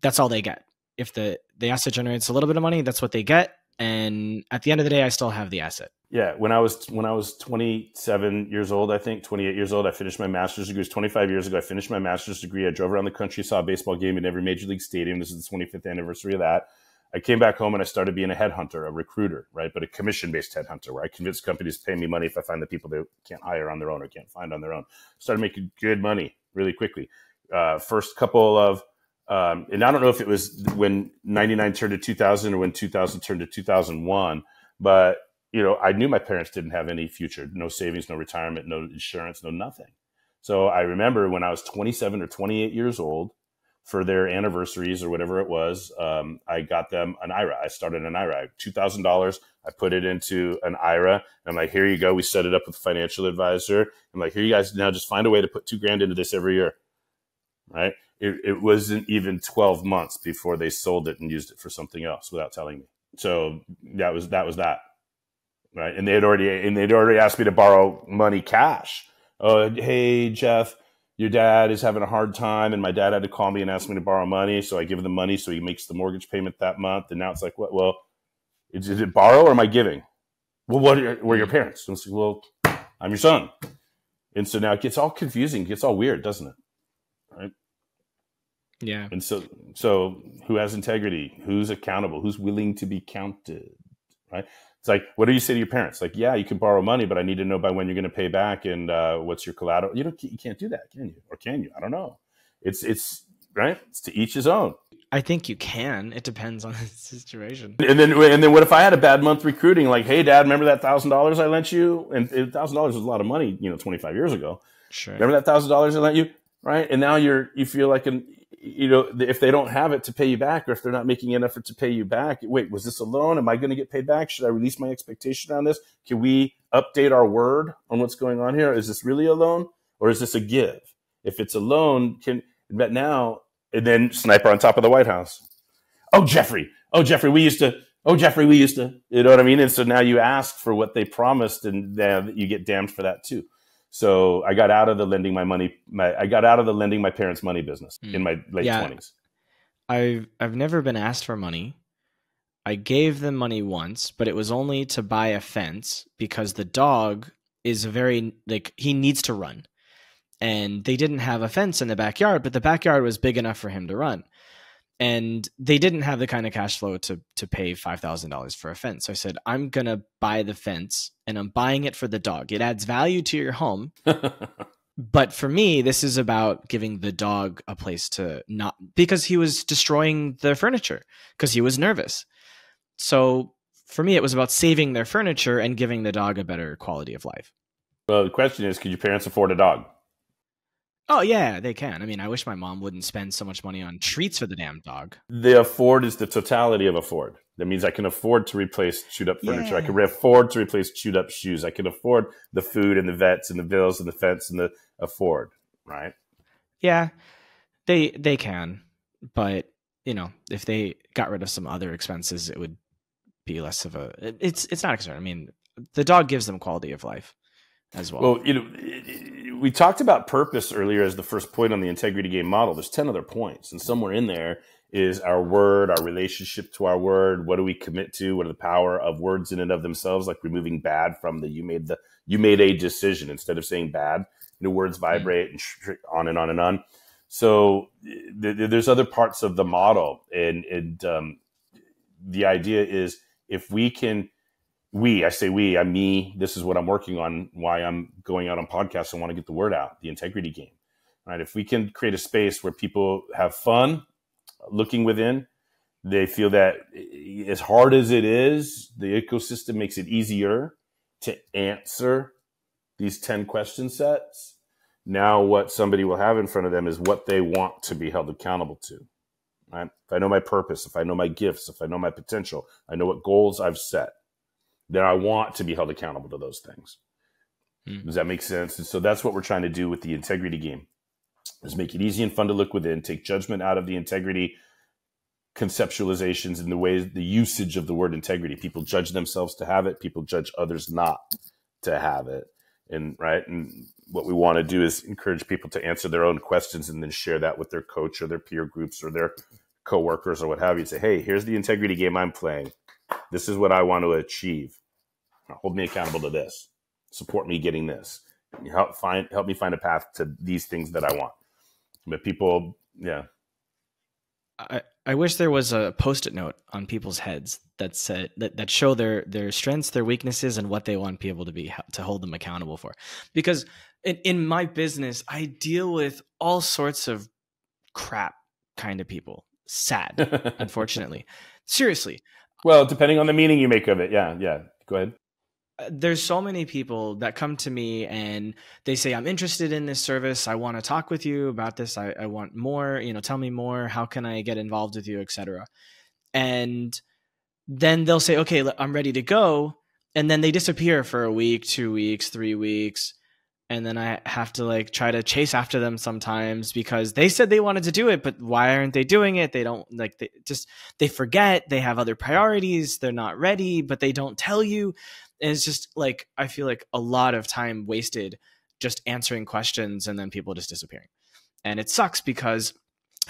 that's all they get. If the, the asset generates a little bit of money, that's what they get. And at the end of the day, I still have the asset. Yeah. When I was, when I was twenty-seven years old, I think twenty-eight years old, I finished my master's degree. It was twenty-five years ago. I finished my master's degree. I drove around the country, saw a baseball game in every major league stadium. This is the twenty-fifth anniversary of that. I came back home and I started being a headhunter, a recruiter, right? But a commission-based headhunter where I convinced companies to pay me money if I find the people they can't hire on their own or can't find on their own. Started making good money really quickly. Uh, first couple of, um, and I don't know if it was when ninety-nine turned to two thousand or when two thousand turned to two thousand one, but you know, I knew my parents didn't have any future, no savings, no retirement, no insurance, no nothing. So I remember when I was twenty-seven or twenty-eight years old, for their anniversaries or whatever it was, um, I got them an I R A. I started an I R A, two thousand dollars. I put it into an I R A. I'm like, here you go. We set it up with a financial advisor. I'm like, here you guys now just find a way to put two grand into this every year, right? It, it wasn't even twelve months before they sold it and used it for something else without telling me. So that was, that was that. Right. And they had already, and they'd already asked me to borrow money cash. Oh, hey, Jeff, your dad is having a hard time. And my dad had to call me and ask me to borrow money. So I give him the money. So he makes the mortgage payment that month. And now it's like, what? Well, is it borrow or am I giving? Well, what are, were your parents? And it's like, well, I'm your son. And so now it gets all confusing. It gets all weird, doesn't it? Right. Yeah. And so, so who has integrity? Who's accountable? Who's willing to be counted? Right. It's like, what do you say to your parents? Like, yeah, you can borrow money, but I need to know by when you're going to pay back and uh, what's your collateral. You don't, you can't do that, can you? Or can you? I don't know. it's, it's right. It's to each his own. I think you can. It depends on the situation. And then, and then, what if I had a bad month recruiting? Like, hey, Dad, remember that thousand dollars I lent you? And a thousand dollars was a lot of money, you know, twenty-five years ago. Sure. Remember that thousand dollars I lent you, right? And now you're, you feel like an, you know, if they don't have it to pay you back, or if they're not making an effort to pay you back, wait, was this a loan? Am I going to get paid back? Should I release my expectation on this? Can we update our word on what's going on here? Is this really a loan, or is this a give? If it's a loan, can but now. And then sniper on top of the White House. Oh, Jeffrey. Oh, Jeffrey, we used to. Oh, Jeffrey, we used to. You know what I mean? And so now you ask for what they promised, and uh, you get damned for that too. So I got out of the lending my money. My, I got out of the lending my parents' money business mm. in my late yeah, twenties. I've I've never been asked for money. I gave them money once, but it was only to buy a fence because the dog is a very like he needs to run. And they didn't have a fence in the backyard, but the backyard was big enough for him to run. And they didn't have the kind of cash flow to to pay five thousand dollars for a fence. So I said, I'm going to buy the fence, and I'm buying it for the dog. It adds value to your home. But for me, this is about giving the dog a place to not, because he was destroying the furniture because he was nervous. So for me, it was about saving their furniture and giving the dog a better quality of life. Well, the question is, could your parents afford a dog? Oh, yeah, they can. I mean, I wish my mom wouldn't spend so much money on treats for the damn dog. The afford is the totality of afford. That means I can afford to replace chewed up furniture. Yeah. I can afford to replace chewed up shoes. I can afford the food and the vets and the bills and the fence and the afford, right? Yeah, they they can. But, you know, if they got rid of some other expenses, it would be less of a... It's, it's not a concern. I mean, the dog gives them quality of life as well. Well, you know... It, it, we talked about purpose earlier as the first point on the integrity game model. There's ten other points, and somewhere in there is our word, our relationship to our word. What do we commit to? What are the power of words in and of themselves? Like removing bad from the, you made the, you made a decision instead of saying bad, you know, words vibrate and on and on and on. So th there's other parts of the model. And, and um, the idea is if we can, We, I say we, I'm me. This is what I'm working on, why I'm going out on podcasts. I want to get the word out, the integrity game, right? If we can create a space where people have fun looking within, they feel that as hard as it is, the ecosystem makes it easier to answer these ten question sets. Now what somebody will have in front of them is what they want to be held accountable to, right? If I know my purpose, if I know my gifts, if I know my potential, I know what goals I've set, that I want to be held accountable to those things. Mm. Does that make sense? And so that's what we're trying to do with the integrity game, is make it easy and fun to look within, take judgment out of the integrity conceptualizations and the ways, the usage of the word integrity. People judge themselves to have it. People judge others not to have it. And right. And what we want to do is encourage people to answer their own questions and then share that with their coach or their peer groups or their coworkers or what have you. Say, hey, here's the integrity game I'm playing. This is what I want to achieve. Now, hold me accountable to this. Support me getting this. Help find help me find a path to these things that I want. But people, yeah. I I wish there was a post-it note on people's heads that said that that show their their strengths, their weaknesses, and what they want people to be to hold them accountable for. Because in, in my business, I deal with all sorts of crap kind of people. Sad, unfortunately. Seriously. Well, depending on the meaning you make of it. Yeah, yeah. Go ahead. There's so many people that come to me and they say, I'm interested in this service. I want to talk with you about this. I, I want more, you know, tell me more. How can I get involved with you, et cetera? And then they'll say, okay, I'm ready to go. And then they disappear for a week, two weeks, three weeks. And then I have to like try to chase after them sometimes because they said they wanted to do it, but why aren't they doing it? They don't like they just they forget, they have other priorities, they're not ready, but they don't tell you. And it's just like I feel like a lot of time wasted just answering questions and then people just disappearing. And it sucks because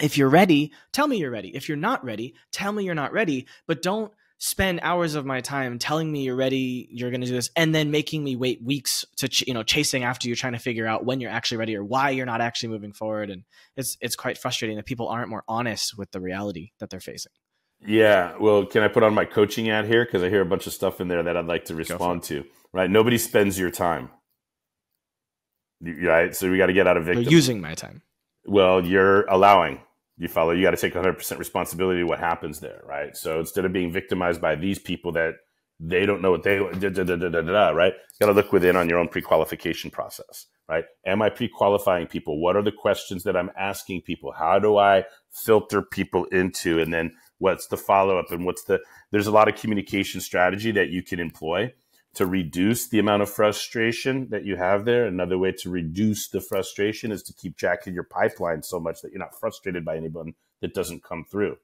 if you're ready, tell me you're ready. If you're not ready, tell me you're not ready, but don't spend hours of my time telling me you're ready, you're going to do this, and then making me wait weeks to, ch you know, chasing after you, trying to figure out when you're actually ready or why you're not actually moving forward. And it's, it's quite frustrating that people aren't more honest with the reality that they're facing. Yeah. Well, can I put on my coaching ad here? Cause I hear a bunch of stuff in there that I'd like to respond to, right? Nobody spends your time. Right. So we got to get out of victim. They're using my time. well, you're allowing. You follow, you got to take one hundred percent responsibility what happens there, right? So instead of being victimized by these people that they don't know what they, da, da, da, da, da, da, right? You got to look within on your own pre-qualification process, right? Am I pre-qualifying people? What are the questions that I'm asking people? How do I filter people into? And then what's the follow-up and what's the, there's a lot of communication strategy that you can employ to reduce the amount of frustration that you have there. Another way to reduce the frustration is to keep track of your pipeline so much that you're not frustrated by anyone that doesn't come through.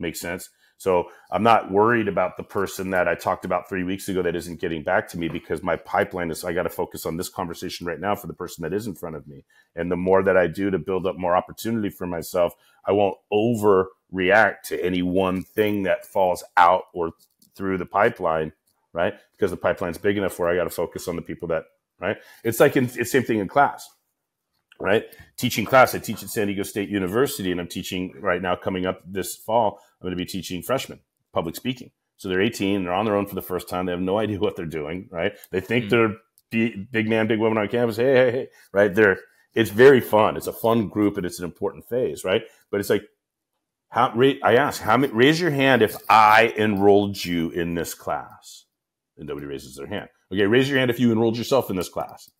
Makes sense? So I'm not worried about the person that I talked about three weeks ago that isn't getting back to me, because my pipeline is, I got to focus on this conversation right now for the person that is in front of me. And the more that I do to build up more opportunity for myself, I won't overreact to any one thing that falls out or through the pipeline, right? Because the pipeline's big enough where I got to focus on the people that, right? It's like, in, it's the same thing in class, right? Teaching class, I teach at San Diego State University, and I'm teaching right now, coming up this fall, I'm going to be teaching freshmen public speaking. So they're eighteen, they're on their own for the first time. They have no idea what they're doing, right? They think they're big man, big woman on campus. Hey, hey, hey, right? They're, it's very fun. It's a fun group and it's an important phase, right? But it's like, how, I ask, how many, raise your hand if I enrolled you in this class. And nobody raises their hand. Okay, raise your hand if you enrolled yourself in this class.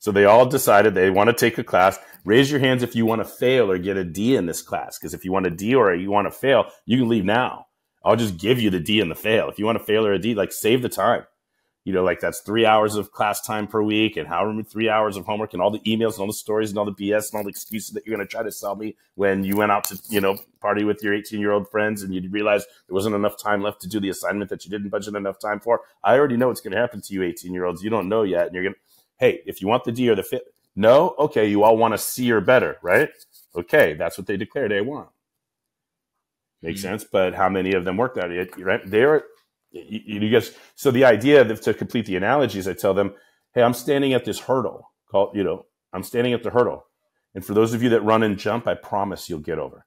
So they all decided they want to take a class. Raise your hands if you want to fail or get a D in this class. Because if you want a D or you want to fail, you can leave now. I'll just give you the D and the fail. If you want to fail or a D, like, save the time. You know, like, that's three hours of class time per week, and however three hours of homework, and all the emails and all the stories and all the B S and all the excuses that you're going to try to sell me when you went out to, you know, party with your eighteen year old friends and you realized there wasn't enough time left to do the assignment that you didn't budget enough time for. I already know what's going to happen to you eighteen year olds. You don't know yet. And you're going to, hey, if you want the D or the fit, no. Okay. You all want a C or better, right? Okay. That's what they declare they want. Makes mm-hmm. sense. But how many of them worked out yet? Right. They are, You, you guys, so the idea of, to complete the analogies, I tell them, hey, I'm standing at this hurdle called, you know, I'm standing at the hurdle. And for those of you that run and jump, I promise you'll get over.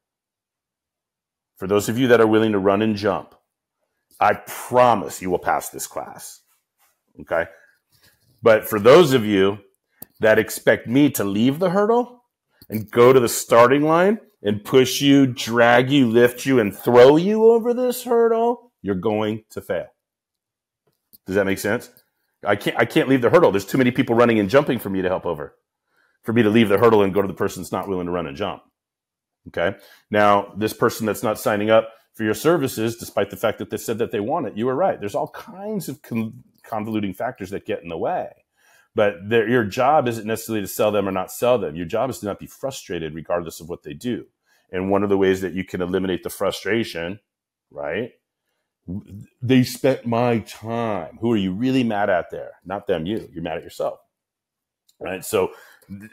For those of you that are willing to run and jump, I promise you will pass this class. Okay. But for those of you that expect me to leave the hurdle and go to the starting line and push you, drag you, lift you, and throw you over this hurdle, you're going to fail. Does that make sense? I can't, I can't leave the hurdle. There's too many people running and jumping for me to help over, for me to leave the hurdle and go to the person that's not willing to run and jump. Okay. Now, this person that's not signing up for your services, despite the fact that they said that they want it, you were right. There's all kinds of convoluting factors that get in the way, but their, your job isn't necessarily to sell them or not sell them. Your job is to not be frustrated regardless of what they do. And one of the ways that you can eliminate the frustration, right? They spent my time. Who are you really mad at there? Not them, you. You're mad at yourself, right? So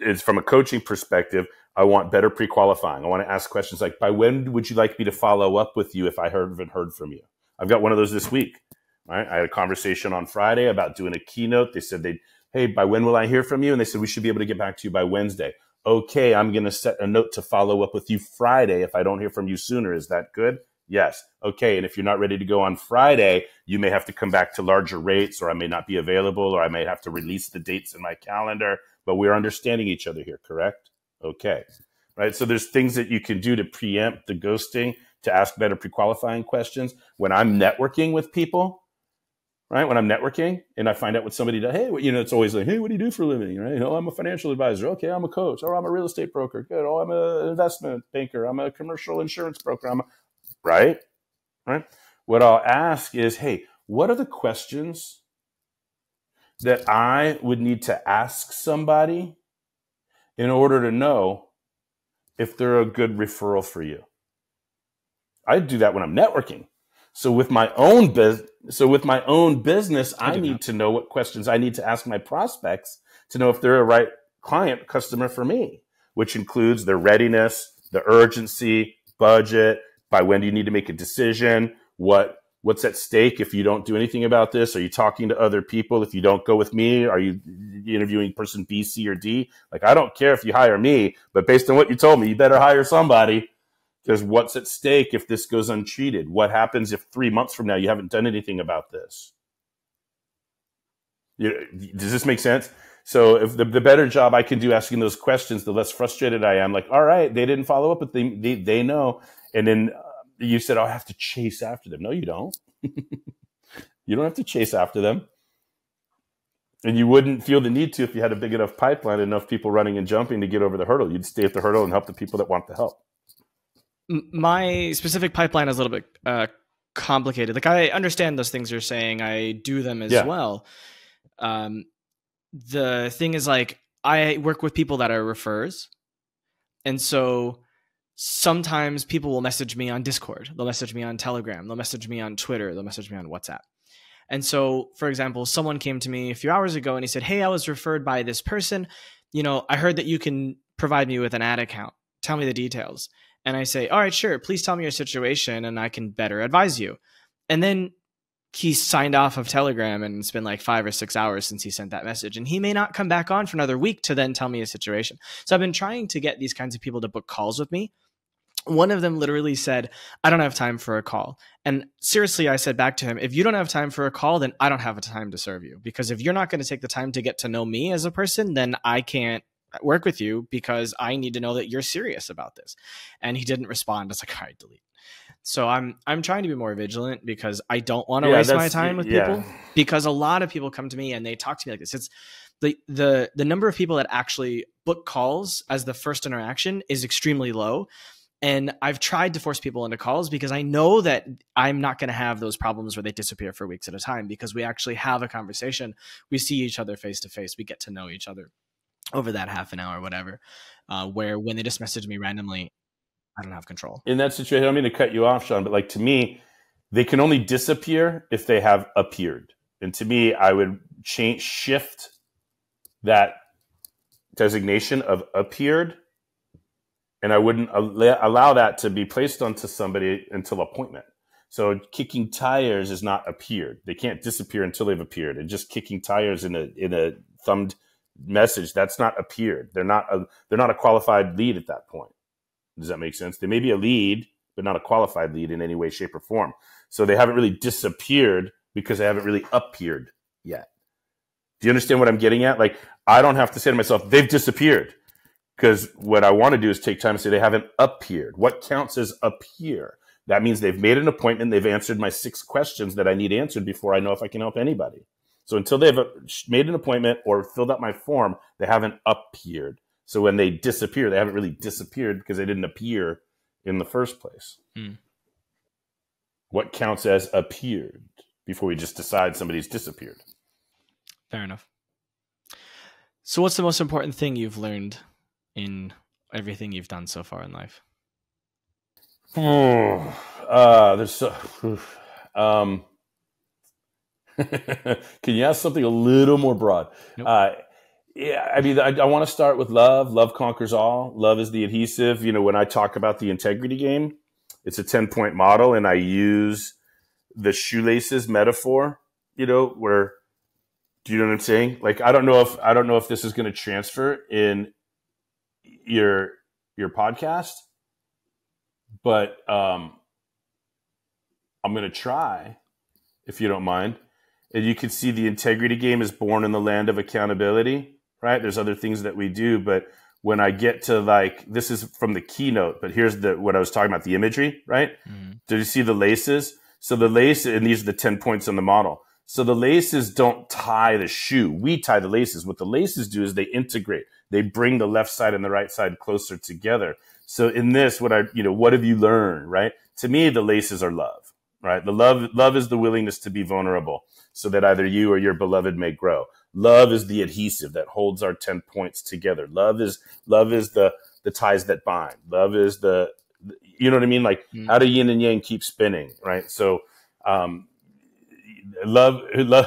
it's, from a coaching perspective, I want better pre-qualifying. I want to ask questions like, by when would you like me to follow up with you if I haven't heard from you? I've got one of those this week, right? I had a conversation on Friday about doing a keynote. They said, they'd, hey, by when will I hear from you? And they said, we should be able to get back to you by Wednesday. Okay, I'm going to set a note to follow up with you Friday if I don't hear from you sooner. Is that good? Yes. Okay. And if you're not ready to go on Friday, you may have to come back to larger rates, or I may not be available, or I may have to release the dates in my calendar, but we're understanding each other here, correct? Okay. Right. So there's things that you can do to preempt the ghosting, to ask better pre-qualifying questions. When I'm networking with people, right? When I'm networking and I find out what somebody does, hey, you know, it's always like, hey, what do you do for a living? Right? You know, I'm a financial advisor. Okay. I'm a coach. Or I'm a real estate broker. Good. Oh, I'm an investment banker. I'm a commercial insurance broker. I'm a Right? Right? What I'll ask is, hey, what are the questions that I would need to ask somebody in order to know if they're a good referral for you? I do that when I'm networking. So with my own business, so with my own business, I, I need not. to know what questions I need to ask my prospects to know if they're a right client, customer for me, which includes their readiness, the urgency, budget. By when do you need to make a decision? What, what's at stake if you don't do anything about this? Are you talking to other people? If you don't go with me, are you interviewing person B, C, or D? Like, I don't care if you hire me, but based on what you told me, you better hire somebody, because what's at stake if this goes untreated? What happens if three months from now you haven't done anything about this? You, does this make sense? So if the, the better job I can do asking those questions, the less frustrated I am. Like, all right, they didn't follow up, but they they, they know. And then uh, you said, oh, I have to chase after them. No, you don't. You don't have to chase after them. And you wouldn't feel the need to if you had a big enough pipeline, enough people running and jumping to get over the hurdle. You'd stay at the hurdle and help the people that want the help. My specific pipeline is a little bit uh, complicated. Like, I understand those things you're saying. I do them as yeah. well. Um, the thing is, like, I work with people that are refers. And so sometimes people will message me on Discord. They'll message me on Telegram. They'll message me on Twitter. They'll message me on WhatsApp. And so, for example, someone came to me a few hours ago and he said, hey, I was referred by this person. You know, I heard that you can provide me with an ad account. Tell me the details. And I say, all right, sure. Please tell me your situation and I can better advise you. And then he signed off of Telegram, and it's been like five or six hours since he sent that message. And he may not come back on for another week to then tell me his situation. So I've been trying to get these kinds of people to book calls with me. One of them literally said, I don't have time for a call. And seriously, I said back to him, if you don't have time for a call, then I don't have a time to serve you. Because if you're not going to take the time to get to know me as a person, then I can't work with you, because I need to know that you're serious about this. And he didn't respond. It's like, all right, delete. So I'm, I'm trying to be more vigilant, because I don't want to yeah, waste my time with yeah. people, because a lot of people come to me and they talk to me like this. It's the, the, the number of people that actually book calls as the first interaction is extremely low. And I've tried to force people into calls because I know that I'm not going to have those problems where they disappear for weeks at a time, because we actually have a conversation. We see each other face to face. We get to know each other over that half an hour or whatever, uh, where when they just message me randomly, I don't have control. In that situation, I don't mean to cut you off, Sean, but like, to me, they can only disappear if they have appeared. And to me, I would change, shift that designation of appeared. And I wouldn't allow that to be placed onto somebody until appointment. So kicking tires is not appeared. They can't disappear until they've appeared. And just kicking tires in a in a thumbed message, that's not appeared. They're not a, they're not a qualified lead at that point. Does that make sense? They may be a lead, but not a qualified lead in any way, shape, or form. So they haven't really disappeared because they haven't really appeared yet. Do you understand what I'm getting at? Like, I don't have to say to myself, they've disappeared. Because what I want to do is take time to say they haven't appeared. What counts as appear? That means they've made an appointment. They've answered my six questions that I need answered before I know if I can help anybody. So until they've made an appointment or filled out my form, they haven't appeared. So when they disappear, they haven't really disappeared because they didn't appear in the first place. Hmm. What counts as appeared before we just decide somebody's disappeared? Fair enough. So what's the most important thing you've learned in everything you've done so far in life? Oh, uh, there's so, um, can you ask something a little more broad? Nope. Uh, yeah, I mean, I, I want to start with love. Love conquers all. Love is the adhesive. You know, when I talk about the integrity game, it's a ten point model, and I use the shoelaces metaphor, you know, where, do you know what I'm saying? Like, I don't know if, I don't know if this is going to transfer in your your podcast, but um I'm gonna try, if you don't mind. And you can see the integrity game is born in the land of accountability, right? There's other things that we do, but when I get to, like, this is from the keynote, but here's the what I was talking about, the imagery, right? Mm-hmm. Did you see the laces? So the lace, and these are the ten points on the model. So the laces don't tie the shoe. We tie the laces. What the laces do is they integrate. They bring the left side and the right side closer together. So in this, what I, you know, what have you learned, right? To me, the laces are love, right? The love, love is the willingness to be vulnerable so that either you or your beloved may grow. Love is the adhesive that holds our ten points together. Love is, love is the, the ties that bind. Love is the, you know what I mean? Like, mm-hmm. How do yin and yang keep spinning, right? So, um, Love, love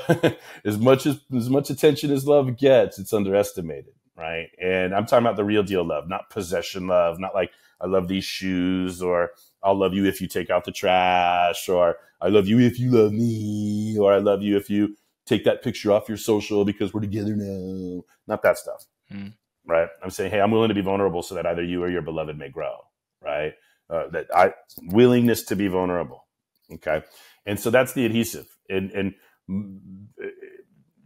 as much as as much attention as love gets, it's underestimated, right? And I'm talking about the real deal love, not possession love, not like I love these shoes, or I'll love you if you take out the trash, or I love you if you love me, or I love you if you take that picture off your social because we're together now. Not that stuff, hmm. right? I'm saying, hey, I'm willing to be vulnerable so that either you or your beloved may grow, right? Uh, that I willingness to be vulnerable, okay? And so that's the adhesive. And, and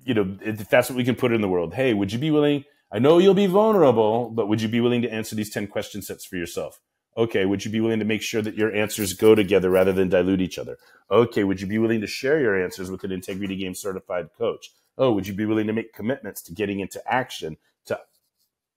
you know, if that's what we can put in the world, hey, would you be willing? I know you'll be vulnerable, but would you be willing to answer these ten question sets for yourself? Okay, would you be willing to make sure that your answers go together rather than dilute each other? Okay, would you be willing to share your answers with an Integrity Game certified coach? Oh, would you be willing to make commitments to getting into action to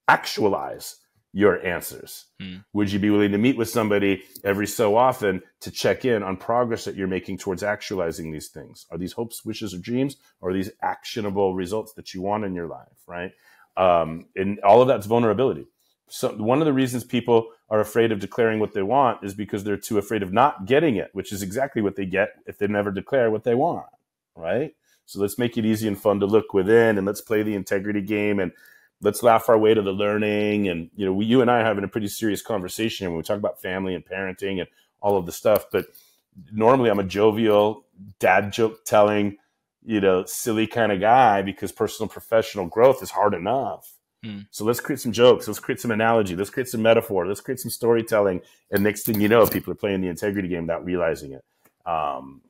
actualize your answers? Hmm. Would you be willing to meet with somebody every so often to check in on progress that you're making towards actualizing these things? Are these hopes, wishes, or dreams, or are these actionable results that you want in your life, right? Um, and all of that's vulnerability. So one of the reasons people are afraid of declaring what they want is because they're too afraid of not getting it, which is exactly what they get if they never declare what they want, right? So let's make it easy and fun to look within, and let's play the integrity game, and let's laugh our way to the learning. And, you know, we, you and I are having a pretty serious conversation when we talk about family and parenting and all of the stuff. But normally I'm a jovial, dad joke telling, you know, silly kind of guy, because personal professional growth is hard enough. Mm. So let's create some jokes. Let's create some analogy. Let's create some metaphor. Let's create some storytelling. And next thing you know, people are playing the integrity game without realizing it. Um,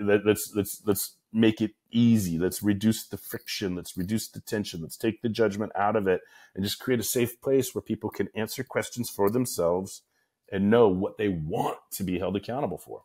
let, let's, let's, let's, make it easy. Let's reduce the friction. Let's reduce the tension. Let's take the judgment out of it and just create a safe place where people can answer questions for themselves and know what they want to be held accountable for.